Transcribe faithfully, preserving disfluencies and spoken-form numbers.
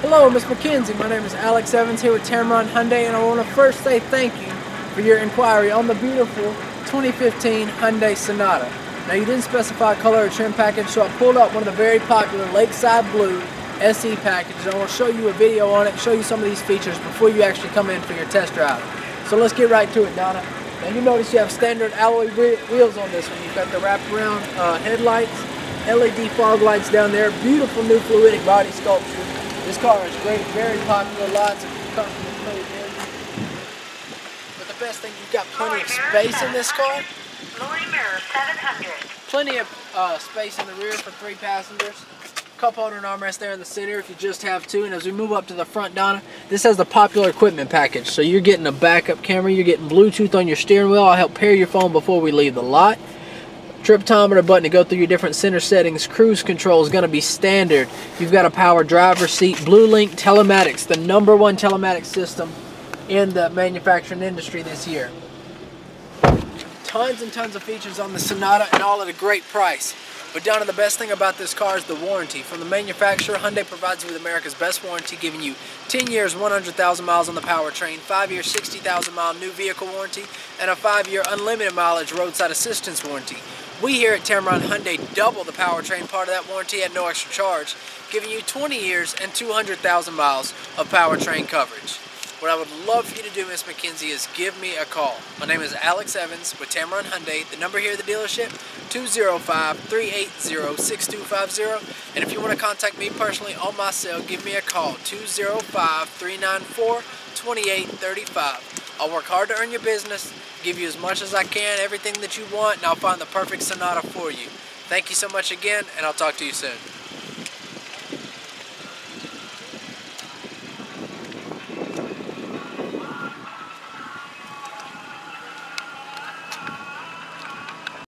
Hello, Miz McKenzie. My name is Alex Evans here with Tameron Hyundai, and I want to first say thank you for your inquiry on the beautiful twenty fifteen Hyundai Sonata. Now, you didn't specify color or trim package, so I pulled up one of the very popular Lakeside Blue S E packages, and I want to show you a video on it, show you some of these features before you actually come in for your test drive. So let's get right to it, Donna. Now, you notice you have standard alloy wheels on this one. You've got the wraparound uh, headlights, L E D fog lights down there, beautiful new fluidic body sculpture. This car is great, very popular, lots of customers put it in. But the best thing, you've got plenty of space in this car. Plenty of uh, space in the rear for three passengers. Cup holder and armrest there in the center if you just have two. And as we move up to the front, Donna, this has the popular equipment package. So you're getting a backup camera, you're getting Bluetooth on your steering wheel. I'll help pair your phone before we leave the lot. Triptometer button to go through your different center settings. Cruise control is going to be standard. You've got a power driver's seat. BlueLink telematics, the number one telematics system in the manufacturing industry this year. Tons and tons of features on the Sonata, and all at a great price. But Donna, the best thing about this car is the warranty. From the manufacturer, Hyundai provides you with America's best warranty, giving you ten years, one hundred thousand miles on the powertrain, five year, sixty thousand mile new vehicle warranty, and a five year unlimited mileage roadside assistance warranty. We here at Tameron Hyundai double the powertrain part of that warranty at no extra charge, giving you twenty years and two hundred thousand miles of powertrain coverage. What I would love for you to do, Miz McKenzie, is give me a call. My name is Alex Evans with Tameron Hyundai. The number here at the dealership, two zero five, three eight zero, six two five zero. And if you want to contact me personally on my cell, give me a call, two zero five, three nine four, two eight three five. I'll work hard to earn your business, give you as much as I can, everything that you want, and I'll find the perfect Sonata for you. Thank you so much again, and I'll talk to you soon.